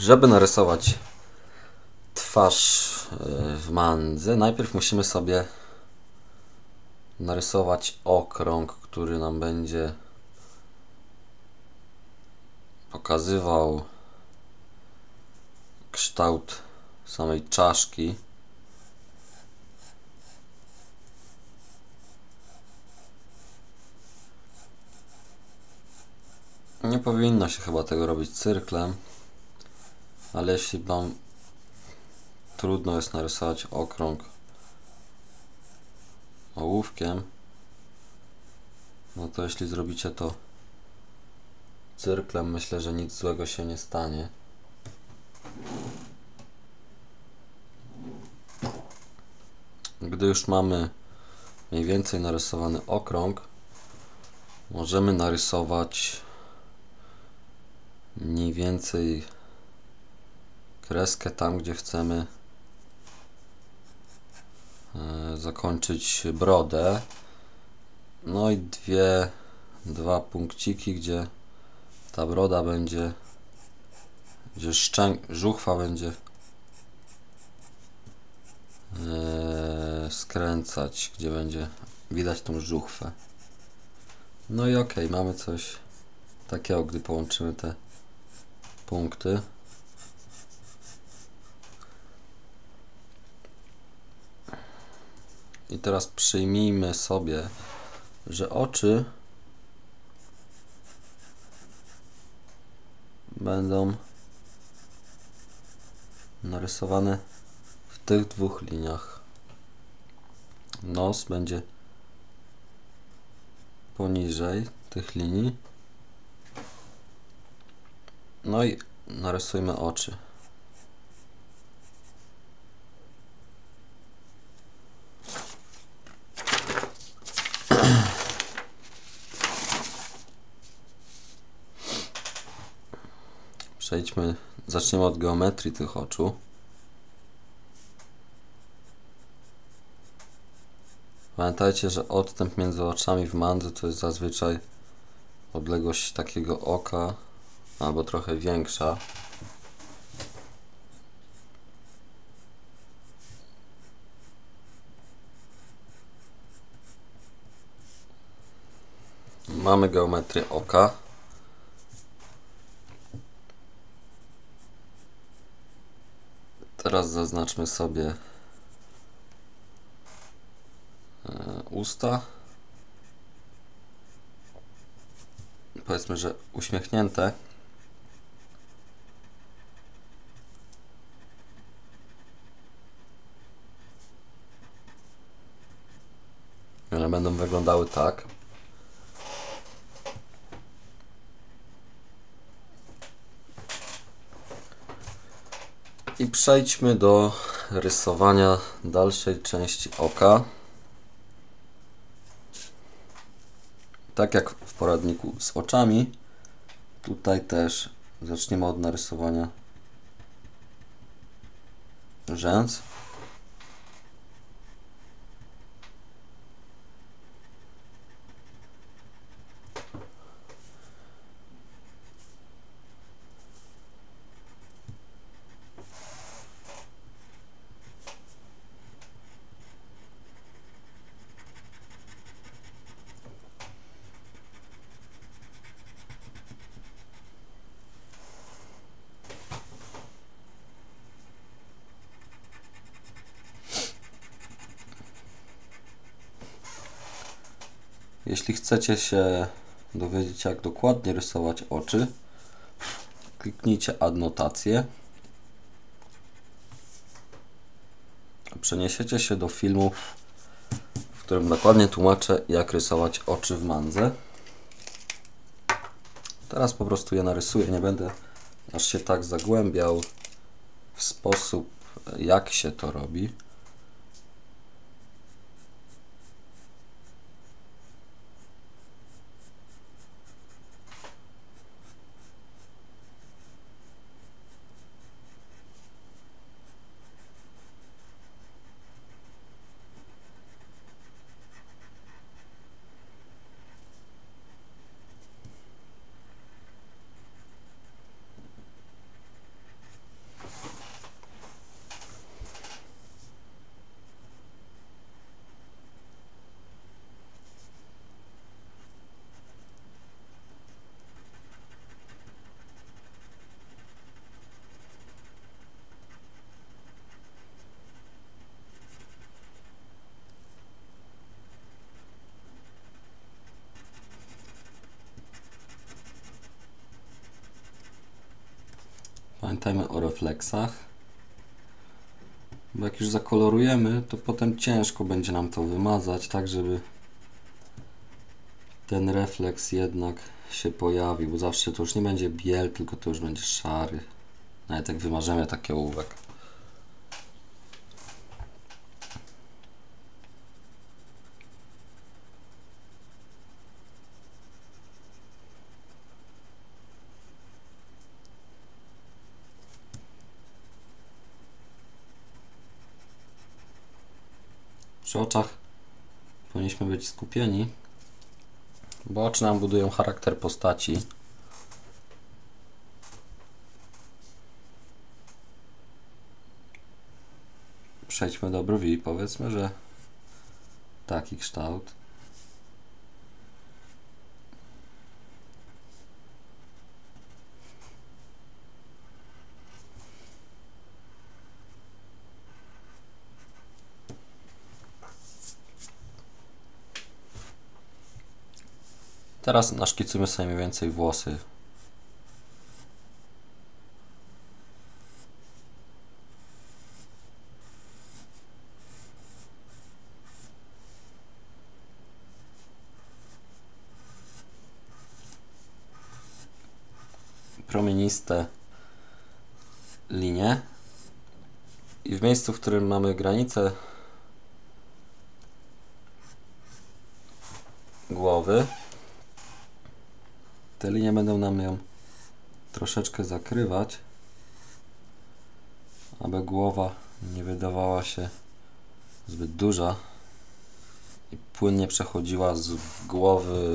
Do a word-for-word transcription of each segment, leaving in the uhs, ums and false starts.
Żeby narysować twarz w mandze, najpierw musimy sobie narysować okrąg, który nam będzie pokazywał kształt samej czaszki. Nie powinno się chyba tego robić cyrklem, ale jeśli nam trudno jest narysować okrąg ołówkiem, no to jeśli zrobicie to cyrklem, myślę, że nic złego się nie stanie. Gdy już mamy mniej więcej narysowany okrąg, możemy narysować mniej więcej kreskę tam, gdzie chcemy zakończyć brodę, no i dwie, dwa punkciki, gdzie ta broda będzie, gdzie szczęk, żuchwa będzie yy, skręcać, gdzie będzie widać tą żuchwę. No i ok, mamy coś takiego, gdy połączymy te punkty. I teraz przyjmijmy sobie, że oczy będą narysowane w tych dwóch liniach. Nos będzie poniżej tych linii. No i narysujmy oczy. Przejdźmy, zaczniemy od geometrii tych oczu. Pamiętajcie, że odstęp między oczami w mandze to jest zazwyczaj odległość takiego oka, albo trochę większa. Mamy geometrię oka. Teraz zaznaczmy sobie usta. Powiedzmy, że uśmiechnięte. One będą wyglądały tak. I przejdźmy do rysowania dalszej części oka. Tak jak w poradniku z oczami, tutaj też zaczniemy od narysowania rzęs. Jeśli chcecie się dowiedzieć, jak dokładnie rysować oczy, kliknijcie adnotację. Przeniesiecie się do filmu, w którym dokładnie tłumaczę, jak rysować oczy w mandze. Teraz po prostu je narysuję, nie będę aż się tak zagłębiał w sposób, jak się to robi. pamiętajmy o refleksach, bo jak już zakolorujemy, to potem ciężko będzie nam to wymazać, tak żeby ten refleks jednak się pojawił, bo zawsze to już nie będzie biel, tylko to już będzie szary, nawet jak wymarzymy taki ołówek. Przy oczach powinniśmy być skupieni, bo oczy nam budują charakter postaci. Przejdźmy do brwi, powiedzmy, że taki kształt. Teraz naszkicujmy sobie mniej więcej włosy. Promieniste linie. I w miejscu, w którym mamy granicę głowy, te linie będą nam ją troszeczkę zakrywać, aby głowa nie wydawała się zbyt duża i płynnie przechodziła z głowy,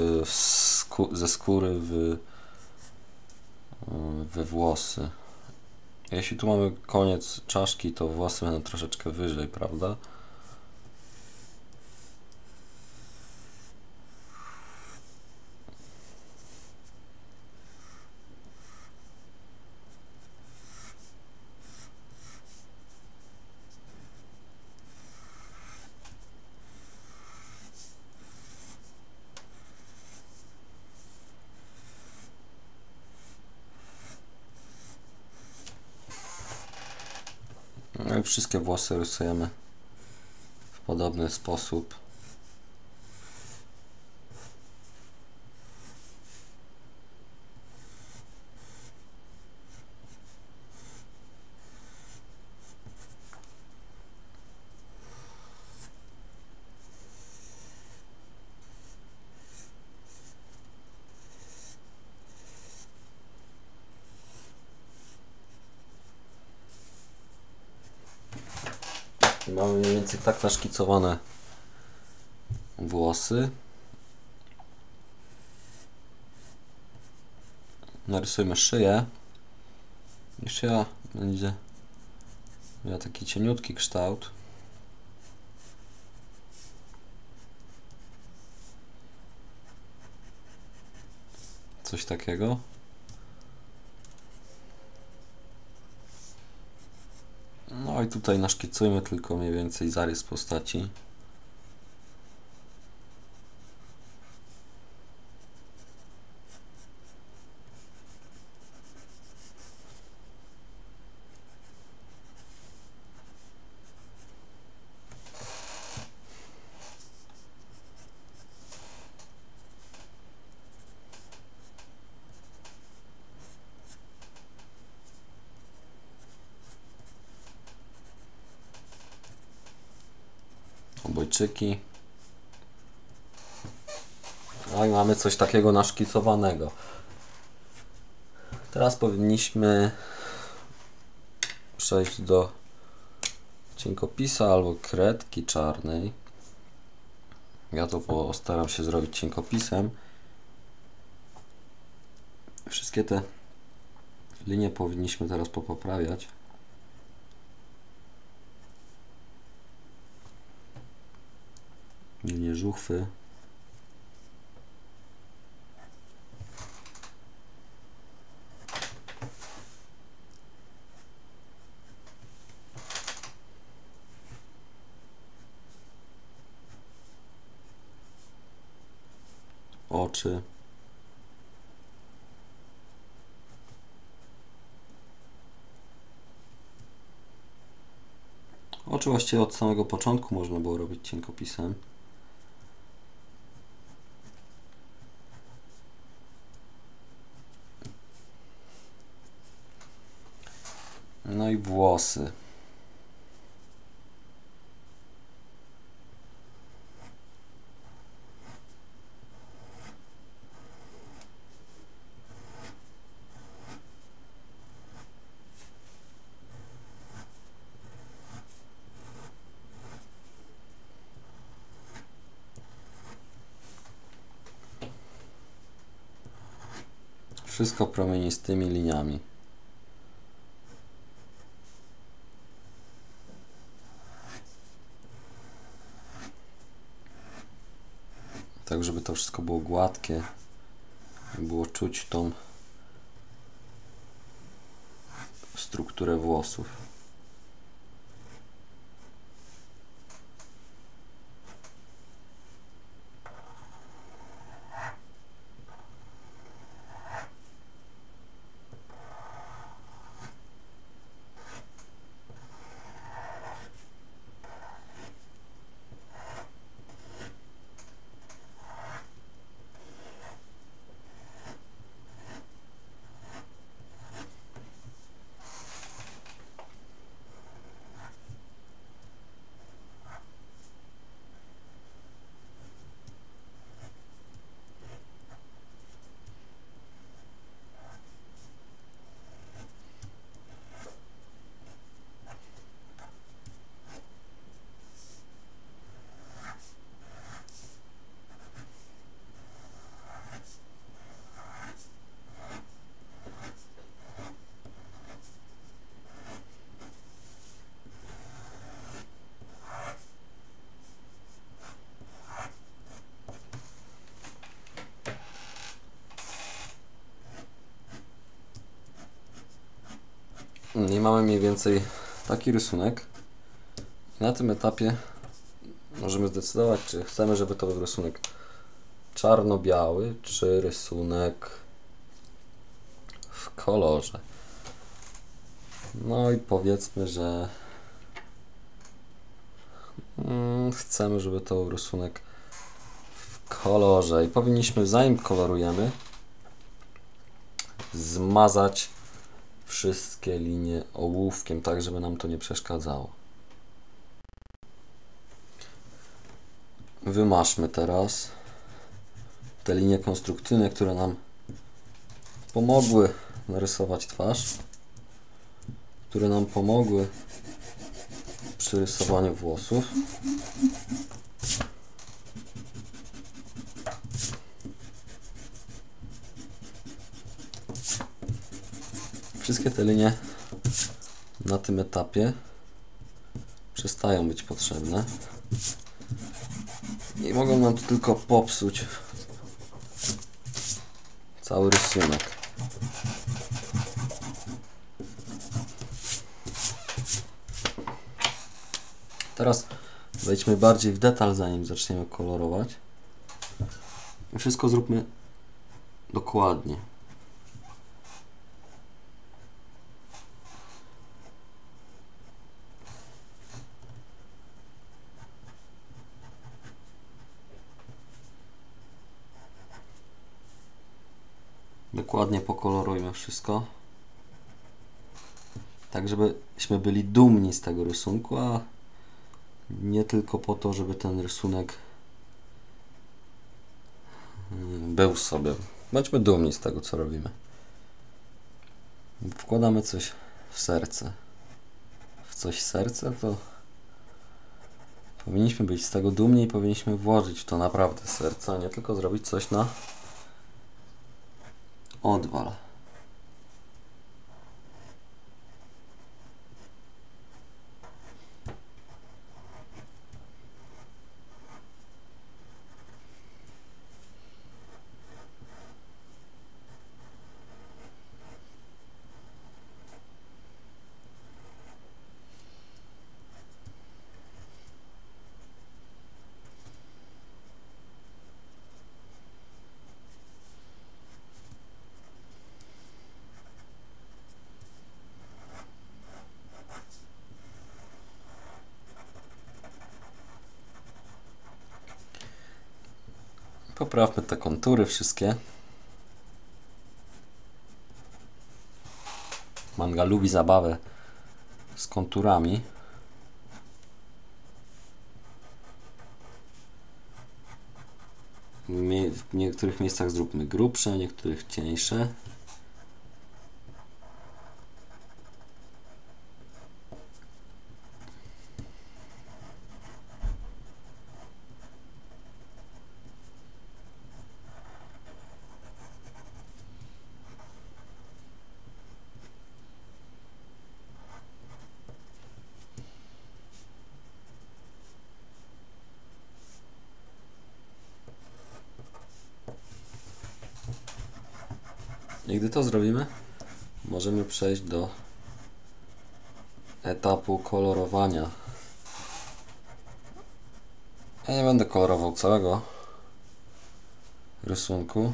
ze skóry w, we włosy. Jeśli tu mamy koniec czaszki, to włosy będą troszeczkę wyżej, prawda? Wszystkie włosy rysujemy w podobny sposób. Mamy mniej więcej tak naszkicowane włosy. Narysujmy szyję. I szyja będzie miała taki cieniutki kształt. Coś takiego. No i tutaj naszkicujmy tylko mniej więcej zarys postaci. Obojczyki. No i mamy coś takiego naszkicowanego. Teraz powinniśmy przejść do cienkopisa albo kredki czarnej. Ja to postaram się zrobić cienkopisem. Wszystkie te linie powinniśmy teraz popoprawiać. Linie żuchwy. Oczy. znaczy właściwie od samego początku można było robić cienkopisem. No i włosy. Wszystko promienistymi liniami. Tak, żeby to wszystko było gładkie, było czuć tą strukturę włosów. I mamy mniej więcej taki rysunek. Na tym etapie możemy zdecydować, czy chcemy, żeby to był rysunek czarno-biały, czy rysunek w kolorze. No i powiedzmy, że chcemy, żeby to był rysunek w kolorze. I powinniśmy, zanim kolorujemy, zmazać wszystkie linie ołówkiem, tak żeby nam to nie przeszkadzało. Wymaszmy teraz te linie konstrukcyjne, które nam pomogły narysować twarz, które nam pomogły przy rysowaniu włosów. Wszystkie te linie na tym etapie przestają być potrzebne i mogą nam to tylko popsuć cały rysunek. Teraz wejdźmy bardziej w detal, zanim zaczniemy kolorować. Wszystko zróbmy dokładnie. Dokładnie pokolorujmy wszystko, tak żebyśmy byli dumni z tego rysunku, a nie tylko po to, żeby ten rysunek był sobie. Bądźmy dumni z tego, co robimy. Wkładamy coś w serce. W coś serce, to powinniśmy być z tego dumni i powinniśmy włożyć w to naprawdę serce, a nie tylko zrobić coś na odwal. Poprawmy te kontury wszystkie. Manga lubi zabawę z konturami. W niektórych miejscach zróbmy grubsze, w niektórych cieńsze. I gdy to zrobimy, możemy przejść do etapu kolorowania. Ja nie będę kolorował całego rysunku.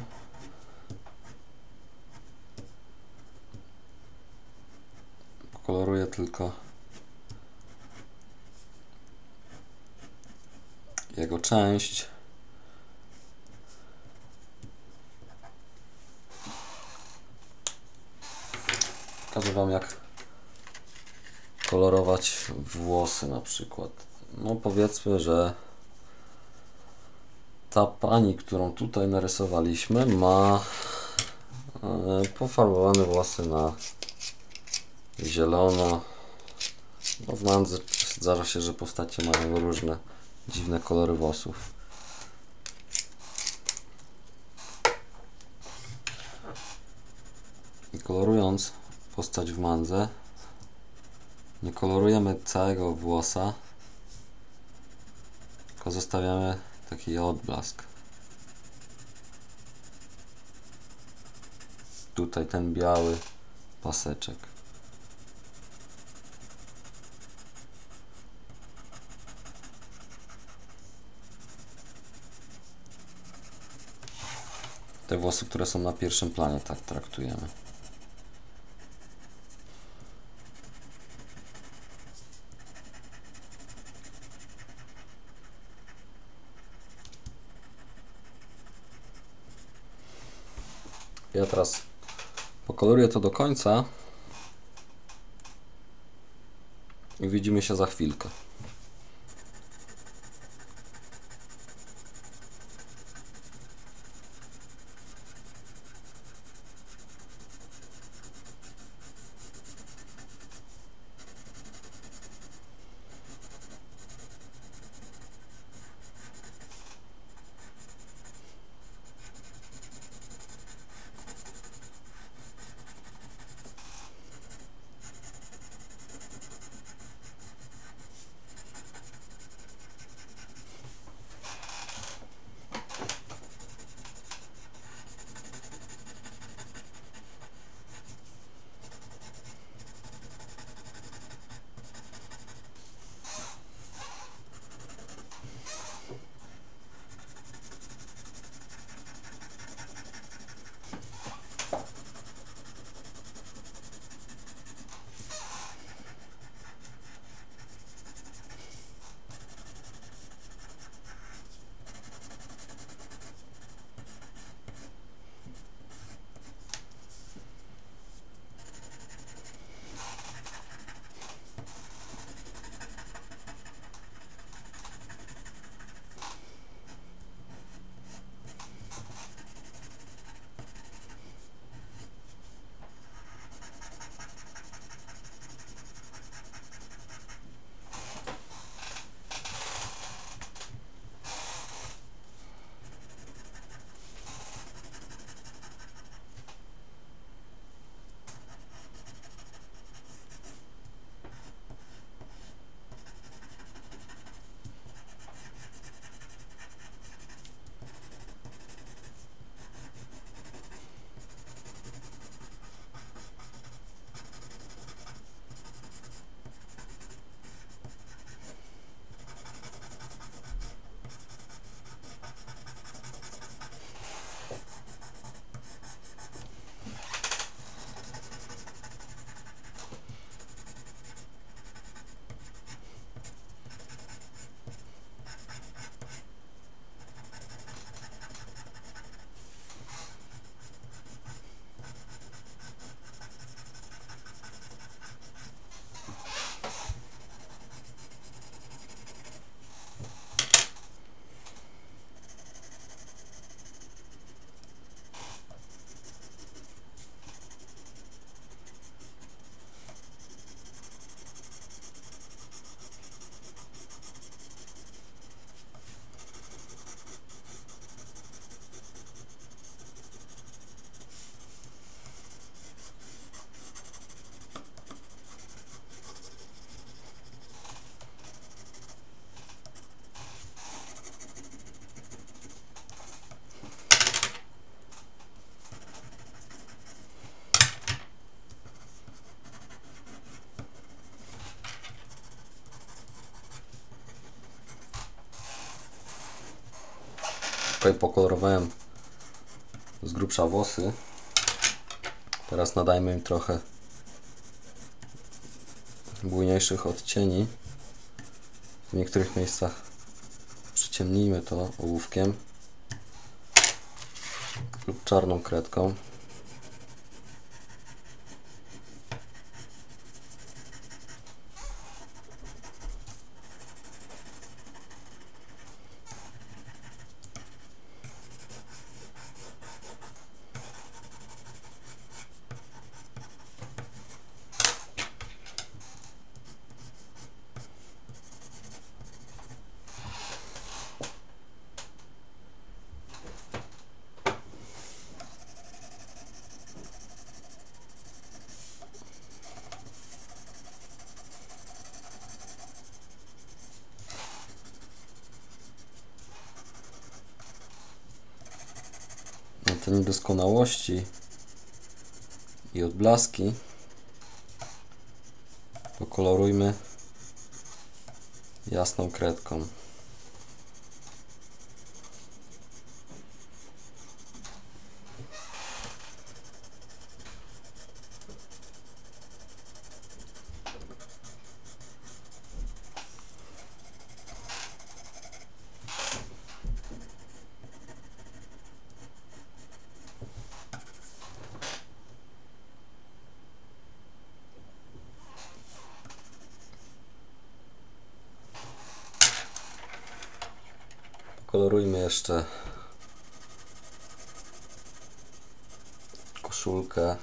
Koloruję tylko jego część. Pokażę wam, jak kolorować włosy na przykład. No powiedzmy, że ta pani, którą tutaj narysowaliśmy, ma pofarbowane włosy na zielono. No w nandze zdarza się, że postacie mają różne dziwne kolory włosów. I kolorując postać w mandze, nie kolorujemy całego włosa, tylko zostawiamy taki odblask. Tutaj ten biały paseczek. Te włosy, które są na pierwszym planie, tak traktujemy. Ja teraz pokoloruję to do końca i widzimy się za chwilkę. Tutaj pokolorowałem z grubsza włosy. Teraz nadajmy im trochę bujniejszych odcieni. W niektórych miejscach przyciemnijmy to ołówkiem lub czarną kredką. Te niedoskonałości i odblaski pokolorujmy jasną kredką. Kolorujmy jeszcze koszulkę.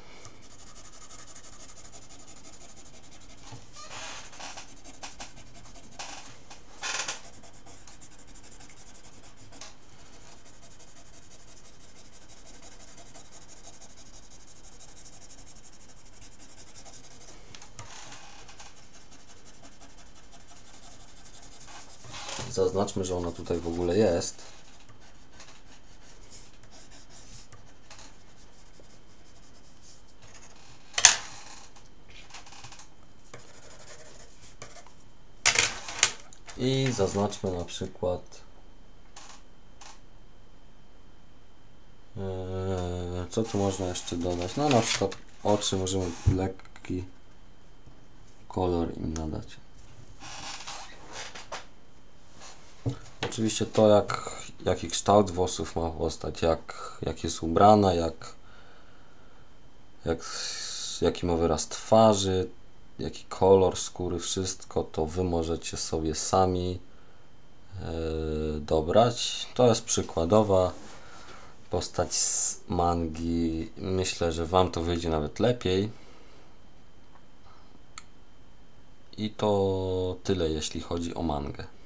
Zaznaczmy, że ona tutaj w ogóle jest. I zaznaczmy na przykład yy, co tu można jeszcze dodać? No na przykład oczy możemy lekki kolor im nadać. Oczywiście to, jak, jaki kształt włosów ma postać, jak, jak jest ubrana, jak, jak, jaki ma wyraz twarzy, jaki kolor skóry, wszystko to Wy możecie sobie sami yy, dobrać. To jest przykładowa postać z mangi. Myślę, że Wam to wyjdzie nawet lepiej. I to tyle, jeśli chodzi o mangę.